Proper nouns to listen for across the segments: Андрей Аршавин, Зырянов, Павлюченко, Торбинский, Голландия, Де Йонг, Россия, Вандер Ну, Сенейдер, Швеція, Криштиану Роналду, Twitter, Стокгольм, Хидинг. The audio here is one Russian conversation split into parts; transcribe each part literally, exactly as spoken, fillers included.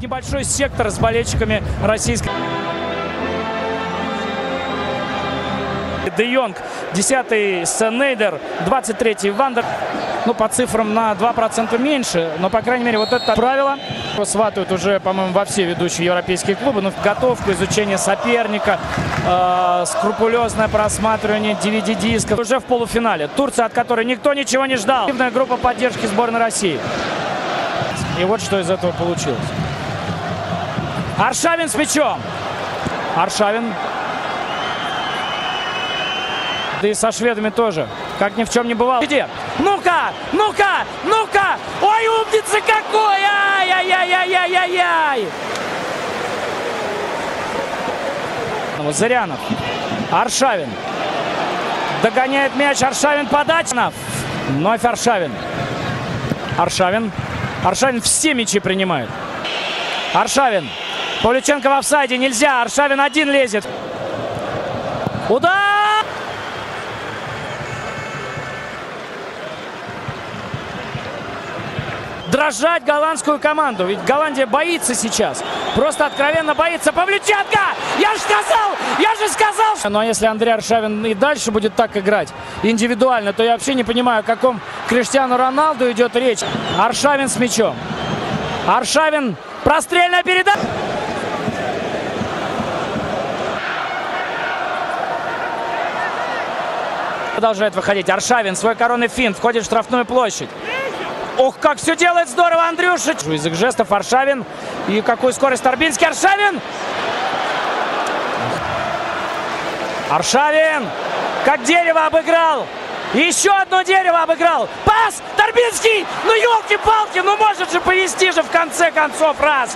небольшой сектор с болельщиками российской. Де Йонг, десятый Сенейдер, двадцать третий Вандер. Ну, по цифрам на два процента меньше, но, по крайней мере, вот это правило. Сватают уже, по-моему, во все ведущие европейские клубы. Ну, готовку, изучение соперника, э, скрупулезное просматривание ди ви ди-дисков. Уже в полуфинале. Турция, от которой никто ничего не ждал. Активная группа поддержки сборной России. И вот что из этого получилось. Аршавин с мячом. Аршавин. Да и со шведами тоже, как ни в чем не бывало. Ну-ка, ну-ка, ну-ка! Ой, умница какой! Ай-яй-яй-яй-яй-яй! Зырянов, Аршавин. Догоняет мяч, Аршавин подача. Вновь Аршавин. Аршавин. Аршавин все мячи принимает. Аршавин. Павлюченко в офсайде, нельзя. Аршавин один лезет. Удар! Дрожать голландскую команду. Ведь Голландия боится сейчас. Просто откровенно боится. Павлюченко! Я же сказал! Я же сказал! Что... Ну а если Андрей Аршавин и дальше будет так играть индивидуально, то я вообще не понимаю, о каком Криштиану Роналду идет речь. Аршавин с мячом. Аршавин. Прострельная передача. Продолжает выходить. Аршавин. Свой коронный финт. Входит в штрафную площадь. Ох, как все делает здорово, Андрюша. Язык жестов, Аршавин. И какую скорость Торбинский. Аршавин! Аршавин! Как дерево обыграл! Еще одно дерево обыграл! Пас! Торбинский! Ну, елки-палки! Ну, может же повезти же в конце концов раз!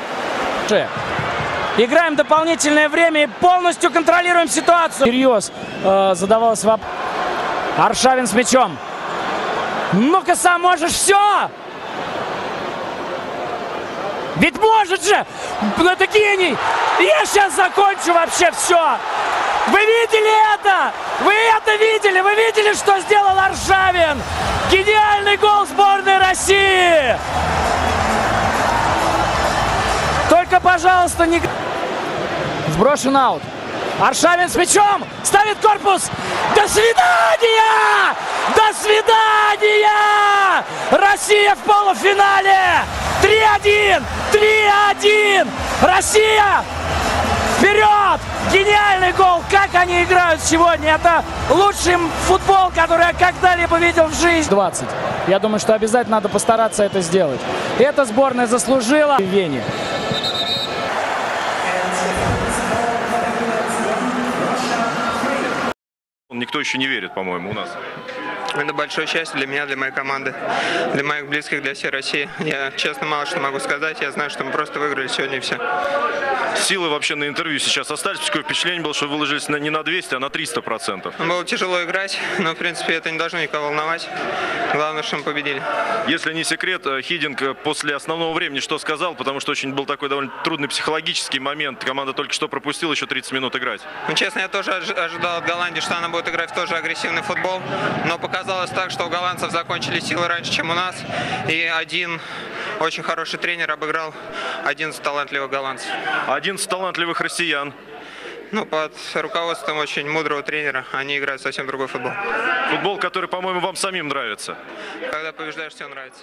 Играем дополнительное время и полностью контролируем ситуацию. Серьез э, задавалась вопрос. Аршавин с мячом. Ну-ка, сам можешь все! Ведь может же! Ну это гений! Я сейчас закончу вообще все! Вы видели это? Вы это видели? Вы видели, что сделал Аршавин? Гениальный гол сборной России! Только, пожалуйста, не... Сброшен аут. Аршавин с мячом! Ставит корпус! До свидания! До свидания! Россия в полуфинале! три один! три один! Россия! Вперед! Гениальный гол! Как они играют сегодня! Это лучший футбол, который я когда-либо видел в жизни! двадцать. Я думаю, что обязательно надо постараться это сделать. Эта сборная заслужила в Вене. Никто еще не верит, по-моему, у нас. Это большое счастье для меня, для моей команды, для моих близких, для всей России. Я, честно, мало что могу сказать. Я знаю, что мы просто выиграли сегодня и все. Силы вообще на интервью сейчас остались. Такое впечатление было, что выложились не на двести, а на триста процентов. Было тяжело играть, но, в принципе, это не должно никого волновать. Главное, что мы победили. Если не секрет, Хидинг после основного времени что сказал, потому что очень был такой довольно трудный психологический момент. Команда только что пропустила еще тридцать минут играть. Ну, честно, я тоже ожидал от Голландии, что она будет играть в тоже агрессивный футбол, но пока оказалось так, что у голландцев закончили силы раньше, чем у нас. И один очень хороший тренер обыграл одиннадцать талантливых голландцев. одиннадцать талантливых россиян. Ну, под руководством очень мудрого тренера. Они играют совсем другой футбол. Футбол, который, по-моему, вам самим нравится. Когда побеждаешь, все нравится.